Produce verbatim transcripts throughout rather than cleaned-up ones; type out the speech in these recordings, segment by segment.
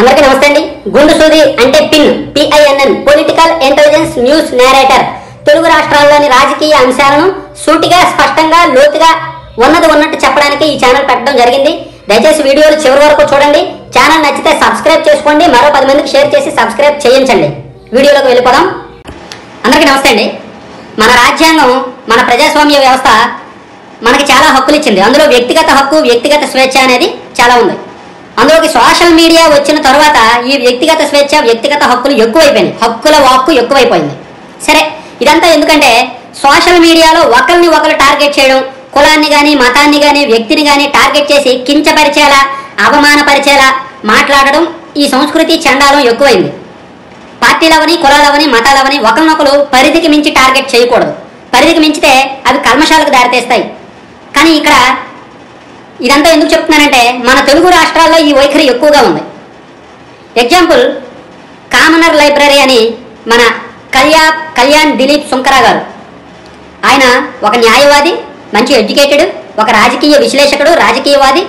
అందరికీ నమస్తే అండి. గుండు సూది అంటే pin PINN political intelligence news narrator. Telugu రాష్ట్రాల్లోని రాజకీయ అంశాలను సూటిగా, స్పష్టంగా, లోతుగా, ఉన్నది ఉన్నట్టు చెప్పడానికి ఈ ఛానల్ పెట్టడం జరిగింది. దయచేసి వీడియోలు చివరి వరకు చూడండి. ఛానల్ నచ్చితే సబ్స్క్రైబ్ చేసుకోండి. మరో పది మందికి షేర్ చేసి సబ్స్క్రైబ్ చేయించండి. వీడియోలోకి వెళ్ళిపోదాం. అందరికీ నమస్తే అండి. మన రాజ్యాంగం, మన ప్రజాస్వామ్య వ్యవస్థ మనకి చాలా హక్కులు ఇచ్చింది. అందులో వ్యక్తిగత హక్కు, వ్యక్తిగత స్వేచ్ఛ అనేది చాలా ఉంది. అందులోకి సోషల్ మీడియా వచ్చిన తర్వాత ఈ వ్యక్తిగత స్వేచ్ఛ, వ్యక్తిగత హక్కులు ఎక్కువైపోయినాయి. హక్కుల వాక్కు ఎక్కువైపోయింది. సరే, ఇదంతా ఎందుకంటే సోషల్ మీడియాలో ఒకరిని ఒకరు టార్గెట్ చేయడం, కులాన్ని కానీ, మతాన్ని కానీ, వ్యక్తిని కానీ టార్గెట్ చేసి కించపరిచేలా, అవమానపరిచేలా మాట్లాడడం, ఈ సంస్కృతి చండాలం ఎక్కువైంది. పార్టీలవని, కులాలవని, మతాలవని ఒకరినొకరు పరిధికి మించి టార్గెట్ చేయకూడదు. పరిధికి మించితే అవి కల్మషాలకు దారితీస్తాయి. కానీ ఇక్కడ ఇదంతా ఎందుకు చెప్తున్నానంటే మన తెలుగు రాష్ట్రాల్లో ఈ వైఖరి ఎక్కువగా ఉంది. ఎగ్జాంపుల్, కామనర్ లైబ్రరీ అని మన కళ్యా కళ్యాణ్ దిలీప్ సుంకరాగారు. ఆయన ఒక న్యాయవాది, మంచి ఎడ్యుకేటెడ్, ఒక రాజకీయ విశ్లేషకుడు, రాజకీయవాది,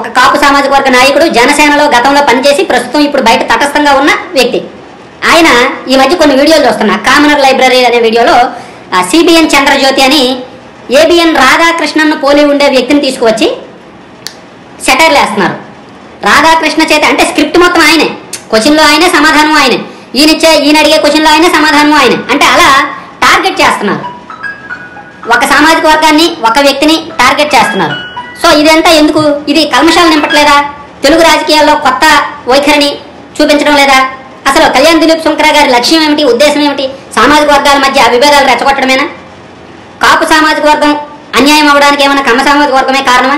ఒక కాపు సామాజిక వర్గ నాయకుడు, జనసేనలో గతంలో పనిచేసి ప్రస్తుతం ఇప్పుడు బయట తటస్థంగా ఉన్న వ్యక్తి. ఆయన ఈ మధ్య కొన్ని వీడియోలు చూస్తున్నా. కామనర్ లైబ్రరీ అనే వీడియోలో సిబిఎన్ చంద్రజ్యోతి అని ఏబిఎన్ రాధాకృష్ణను పోలి ఉండే వ్యక్తిని తీసుకువచ్చి సెటైర్లు వేస్తున్నారు. రాధాకృష్ణ చేత అంటే స్క్రిప్ట్ మొత్తం ఆయనే, క్వశ్చన్లో ఆయనే, సమాధానం ఆయనే, ఈయనిచ్చే ఈయన అడిగే క్వశ్చన్లో ఆయనే, సమాధానం ఆయనే. అంటే అలా టార్గెట్ చేస్తున్నారు. ఒక సామాజిక వర్గాన్ని, ఒక వ్యక్తిని టార్గెట్ చేస్తున్నారు. సో ఇదంతా ఎందుకు? ఇది కల్మషాలు నింపట్లేదా? తెలుగు రాజకీయాల్లో కొత్త వైఖరిని చూపించడం లేదా? అసలు కళ్యాణ్ దిలీప్ సుంకర గారి లక్ష్యం ఏమిటి, ఉద్దేశం ఏమిటి? సామాజిక వర్గాల మధ్య విభేదాలు రెచ్చగొట్టడమేనా? కాపు సామాజిక వర్గం అన్యాయం అవ్వడానికి ఏమైనా కమ్మ సామాజిక వర్గమే కారణమా?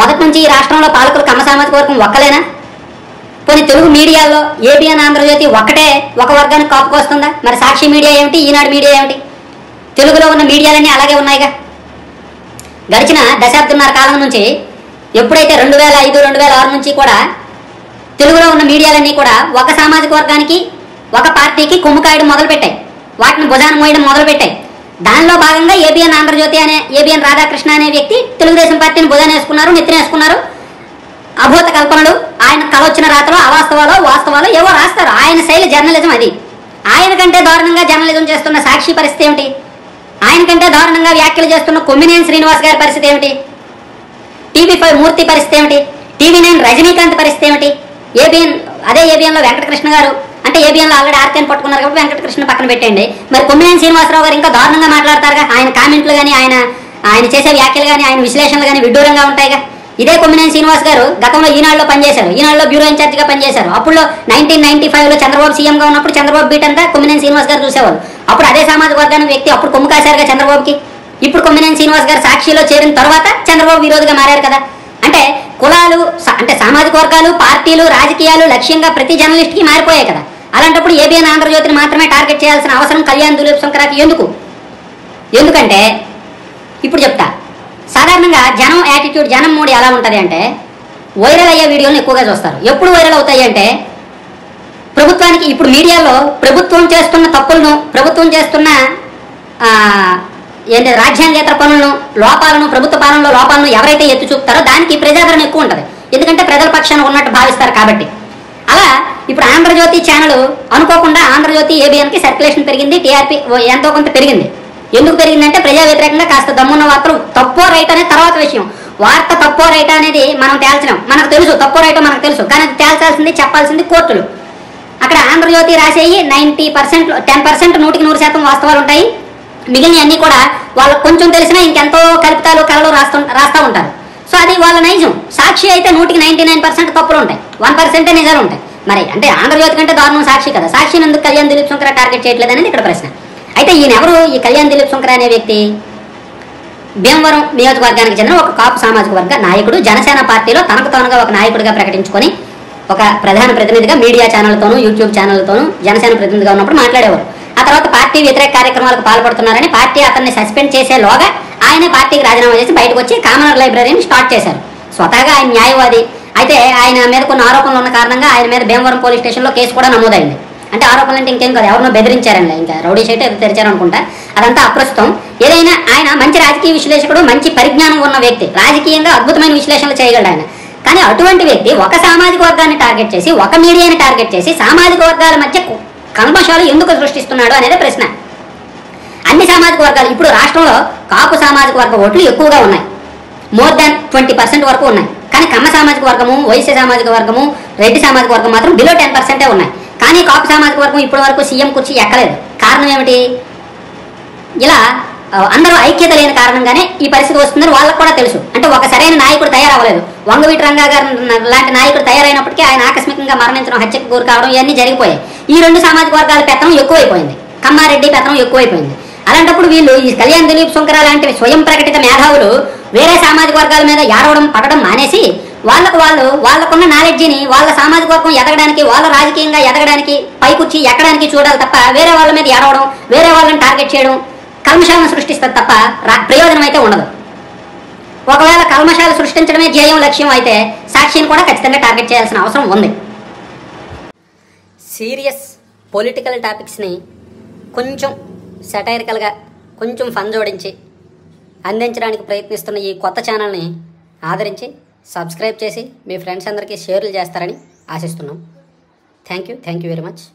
మొదటి నుంచి ఈ రాష్ట్రంలో పాలకులు కమ్మ సామాజిక వర్గం ఒక్కలేనా? కొన్ని తెలుగు మీడియాల్లో ఏబిఎన్ ఆంధ్రజ్యోతి ఒక్కటే ఒక వర్గానికి కాపుకొస్తుందా? మరి సాక్షి మీడియా ఏమిటి, ఈనాడు మీడియా ఏమిటి? తెలుగులో ఉన్న మీడియాలన్నీ అలాగే ఉన్నాయిగా. గడిచిన దశాబ్దన్నర కాలం నుంచి, ఎప్పుడైతే రెండు వేల ఐదు రెండు వేల ఆరు నుంచి కూడా తెలుగులో ఉన్న మీడియాలన్నీ కూడా ఒక సామాజిక వర్గానికి, ఒక పార్టీకి కొమ్ము కాయడం మొదలుపెట్టాయి, వాటిని భుజాన మోయడం మొదలుపెట్టాయి. దానిలో భాగంగా ఏబిఎన్ ఆంధ్రజ్యోతి అనే ఏబిఎన్ రాధాకృష్ణ అనే వ్యక్తి తెలుగుదేశం పార్టీని భుజాన వేసుకున్నారు, నెత్తినేసుకున్నారు. అభూత కల్పనలు, ఆయన కలొచ్చిన రాతలో అవాస్తవాలో వాస్తవాలో ఏవో రాస్తారు. ఆయన శైలి జర్నలిజం అది. ఆయన కంటే దారుణంగా జర్నలిజం చేస్తున్న సాక్షి పరిస్థితి ఏమిటి? ఆయన కంటే దారుణంగా వ్యాఖ్యలు చేస్తున్న కొమ్మినేని శ్రీనివాస్ గారి పరిస్థితి ఏమిటి? టీవీ ఫైవ్ మూర్తి పరిస్థితి ఏమిటి? టీవీ నైన్ రజనీకాంత్ పరిస్థితి ఏమిటి? ఏబిఎన్ అదే ఏబిఎన్లో వెంకటకృష్ణ గారు అంటే ఏబిఎన్లో ఆల్రెడీ ఆర్కేని పట్టుకున్నారు కాబట్టి వెంకటకృష్ణ పక్కన పెట్టండి. మరి కొమ్మినేని శ్రీనివాసరావు గారు ఇంకా దారుణంగా మాట్లాడతారుగా. ఆయన కామెంట్లు కానీ, ఆయన ఆయన చేసే వ్యాఖ్యలు కానీ, ఆయన విశ్లేషణలు కానీ విడ్డూరంగా ఉంటాయిగా. ఇదే కొమ్మినేని శ్రీనివాస్ గారు గతంలో ఈనాడులో పనిచేశారు, ఈనాడులో బ్యూరో ఇన్ఛార్జ్గా పనిచేశారు. అప్పుడు నైన్టీన్ నైన్టీ ఫైవ్లో చంద్రబాబు సీఎంగా ఉన్నప్పుడు చంద్రబాబు బీట్ అంతా కొమ్మినేని శ్రీనివాస్ గారు చూసేవాళ్ళు. అప్పుడు అదే సామాజిక వర్గానికి వ్యక్తి, అప్పుడు కొమ్ము కాశారుగా చంద్రబాబుకి. ఇప్పుడు కొమ్మినేని శ్రీనివాస్ గారు సాక్షిలో చేరిన తర్వాత చంద్రబాబు విరోధిగా మారారు కదా. అంటే కులాలు అంటే సామాజిక వర్గాలు, పార్టీలు, రాజకీయాలు లక్ష్యంగా ప్రతి జర్నలిస్ట్కి మారిపోయాయి కదా. అలాంటప్పుడు ఏబిఎన్ ఆంధ్రజ్యోతిని మాత్రమే టార్గెట్ చేయాల్సిన అవసరం కళ్యాణ్ దిలీప్ శంకరాకి ఎందుకు? ఎందుకంటే ఇప్పుడు చెప్తా. సాధారణంగా జనం యాటిట్యూడ్, జనం మూడు ఎలా ఉంటుంది అంటే వైరల్ అయ్యే వీడియోలను ఎక్కువగా చూస్తారు. ఎప్పుడు వైరల్ అవుతాయి అంటే ప్రభుత్వానికి, ఇప్పుడు మీడియాలో ప్రభుత్వం చేస్తున్న తప్పులను, ప్రభుత్వం చేస్తున్న ఏంటి రాజ్యాంగేతర పనులను, లోపాలను, ప్రభుత్వ పాలనలో లోపాలను ఎవరైతే ఎత్తు చూపుతారో దానికి ప్రజాదరణ ఎక్కువ ఉంటుంది. ఎందుకంటే ప్రజల పక్షాన ఉన్నట్టు భావిస్తారు కాబట్టి. అలా ఇప్పుడు ఆంధ్రజ్యోతి ఛానల్ అనుకోకుండా ఆంధ్రజ్యోతి ఏబిఎన్కి సర్క్యులేషన్ పెరిగింది, టీఆర్పీ ఎంతో కొంత పెరిగింది. ఎందుకు పెరిగిందంటే ప్రజా వ్యతిరేకంగా కాస్త దమ్మున్న వార్తలు, తప్పో రైట్ అనేది తర్వాత విషయం. వార్త తప్పో రైట్ అనేది మనం తేల్చలేం. మనకు తెలుసు తప్పో రైటో మనకు తెలుసు, కానీ అది తేల్చాల్సింది, చెప్పాల్సింది కోర్టులు. అక్కడ ఆంధ్రజ్యోతి రాసేయి నైంటీ పర్సెంట్ టెన్ పర్సెంట్ నూటికి నూరు శాతం వాస్తవాలు ఉంటాయి. మిగిలిన అన్నీ కూడా వాళ్ళకు కొంచెం తెలిసినా ఇంకెంతో కల్పితాలు, కళలు రాస్తూ రాస్తూ ఉంటారు. సో అది వాళ్ళ నైజం. సాక్షి అయితే నూటికి నైంటీ నైన్ పర్సెంట్ తప్పులు ఉంటాయి, వన్ పర్సెంటే నిజాలు ఉంటాయి. మరి అంటే ఆంధ్రజ్యోతి కంటే దారుణం సాక్షి కదా. సాక్షిని ఎందుకు కళ్యాణ్ దిలీప్ శంకర టార్గెట్ చేయట్లేదు అనేది ఇక్కడ ప్రశ్న. అయితే ఈయన ఎవరు? ఈ కళ్యాణ్ దిలీప్ శంకర అనే వ్యక్తి భీమవరం నియోజకవర్గానికి చెందిన ఒక కాపు సామాజిక వర్గ నాయకుడు. జనసేన పార్టీలో తనకు తానుగా ఒక నాయకుడిగా ప్రకటించుకొని ఒక ప్రధాన ప్రతినిధిగా మీడియా ఛానల్తోనూ, యూట్యూబ్ ఛానల్తోనూ జనసేన ప్రతినిధిగా ఉన్నప్పుడు మాట్లాడేవారు. ఆ తర్వాత పార్టీ వ్యతిరేక కార్యక్రమాలకు పాల్పడుతున్నారని పార్టీ అతన్ని సస్పెండ్ చేసేలోగా ఆయన పార్టీకి రాజీనామా చేసి బయటకు వచ్చి కామనర్ లైబ్రరీని స్టార్ట్ చేశారు. స్వతహాగా ఆయన న్యాయవాది అయితే ఆయన మీద కొన్ని ఆరోపణలు ఉన్న కారణంగా ఆయన మీద భీమవరం పోలీస్ స్టేషన్లో కేసు కూడా నమోదైంది. అంటే ఆరోపణలు అంటే ఇంకేం కాదు, ఎవరినో బెదిరించారండి, ఇంకా రౌడీ షీట్ తెరిచారనుకుంటా. అదంతా అప్రస్తుతం. ఏదైనా ఆయన మంచి రాజకీయ విశ్లేషకుడు, మంచి పరిజ్ఞానం ఉన్న వ్యక్తి, రాజకీయంగా అద్భుతమైన విశ్లేషణలు చేయగలడు ఆయన. కానీ అటువంటి వ్యక్తి ఒక సామాజిక వర్గాన్ని టార్గెట్ చేసి ఒక మీడియాని టార్గెట్ చేసి సామాజిక వర్గాల మధ్య కల్మషాలు ఎందుకు సృష్టిస్తున్నాడు అనేది ప్రశ్న. అన్ని సామాజిక వర్గాలు ఇప్పుడు రాష్ట్రంలో కాపు సామాజిక వర్గ ఓట్లు ఎక్కువగా ఉన్నాయి, మోర్ దాన్ ట్వంటీ పర్సెంట్ వరకు ఉన్నాయి. కానీ కమ్మ సామాజిక వర్గము, వైశ్య సామాజిక వర్గము, రెడ్డి సామాజిక వర్గం మాత్రం బిలో టెన్ పర్సెంటే ఉన్నాయి. కానీ కాపు సామాజిక వర్గం ఇప్పటి వరకు సీఎం కుర్చీ ఎక్కలేదు. కారణం ఏమిటి? ఇలా అందరూ ఐక్యత లేని కారణంగానే ఈ పరిస్థితి వస్తుందని వాళ్ళకు కూడా తెలుసు. అంటే ఒక సరైన నాయకుడు తయారవ్వలేదు. వంగవీటి రంగా గారు లాంటి నాయకుడు తయారైనప్పటికీ ఆయన ఆకస్మికంగా మరణించడం, హత్యకు గురి కావడం ఇవన్నీ జరిగిపోయాయి. ఈ రెండు సామాజిక వర్గాల పెత్తనం ఎక్కువైపోయింది, కమ్మారెడ్డి పెత్తనం ఎక్కువైపోయింది. అలాంటప్పుడు వీళ్ళు ఈ కళ్యాణ్ దిలీప్ సుంకర లాంటి స్వయం ప్రకటిత మేధావులు వేరే సామాజిక వర్గాల మీద ఏడవడం పడడం మానేసి వాళ్ళకు వాళ్ళు వాళ్ళకున్న నాలెడ్జిని వాళ్ళ సామాజిక వర్గం ఎదగడానికి, వాళ్ళ రాజకీయంగా ఎదగడానికి, పైకొచ్చి ఎక్కడానికి చూడాలి తప్ప వేరే వాళ్ళ మీద ఏడవడం, వేరే వాళ్ళని టార్గెట్ చేయడం కల్మషాలను సృష్టిస్తారు తప్ప ప్రయోజనం అయితే ఉండదు. ఒకవేళ కల్మషాలు సృష్టించడమే ధ్యేయం, లక్ష్యం అయితే సాక్షిని కూడా ఖచ్చితంగా టార్గెట్ చేయాల్సిన అవసరం ఉంది. సీరియస్ పొలిటికల్ టాపిక్స్ని కొంచెం సెటైరికల్గా, కొంచెం ఫన్ జోడించి అందించడానికి ప్రయత్నిస్తున్న ఈ కొత్త ఛానల్ని ఆదరించి సబ్స్క్రైబ్ చేసి మీ ఫ్రెండ్స్ అందరికీ షేర్లు చేస్తారని ఆశిస్తున్నాం. Thank you thank you very much.